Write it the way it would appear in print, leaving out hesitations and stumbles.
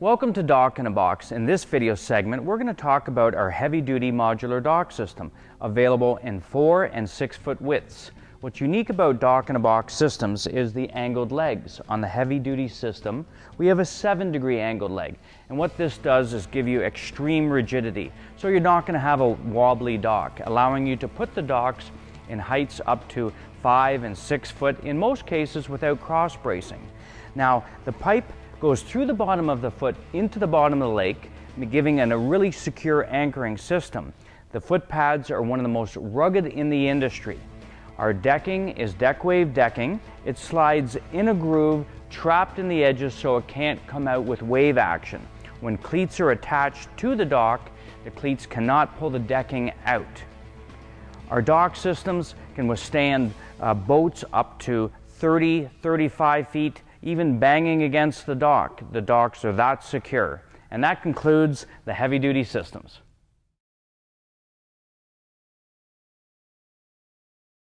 Welcome to Dock in a Box. In this video segment, we're going to talk about our heavy-duty modular dock system, available in 4- and 6-foot widths. What's unique about Dock in a Box systems is the angled legs. On the heavy-duty system, we have a 7-degree angled leg, and what this does is give you extreme rigidity. So you're not going to have a wobbly dock, allowing you to put the docks in heights up to 5- and 6-foot, in most cases without cross bracing. Now, the pipe goes through the bottom of the foot into the bottom of the lake, giving a really secure anchoring system. The foot pads are one of the most rugged in the industry. Our decking is deck wave decking. It slides in a groove, trapped in the edges so it can't come out with wave action. When cleats are attached to the dock, the cleats cannot pull the decking out. Our dock systems can withstand boats up to 30, 35 feet, even banging against the dock. The docks are that secure. And that concludes the heavy-duty systems.